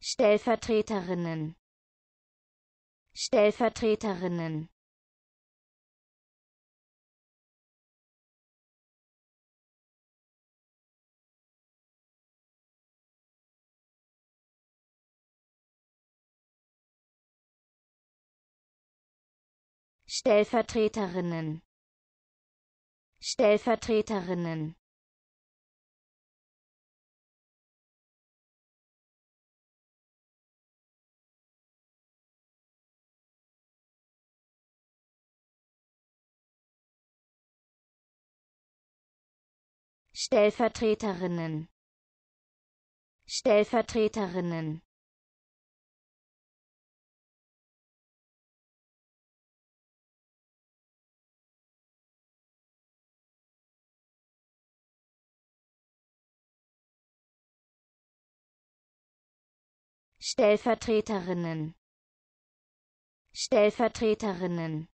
Stellvertreterinnen. Stellvertreterinnen. Stellvertreterinnen. Stellvertreterinnen. Stellvertreterinnen. Stellvertreterinnen. Stellvertreterinnen. Stellvertreterinnen.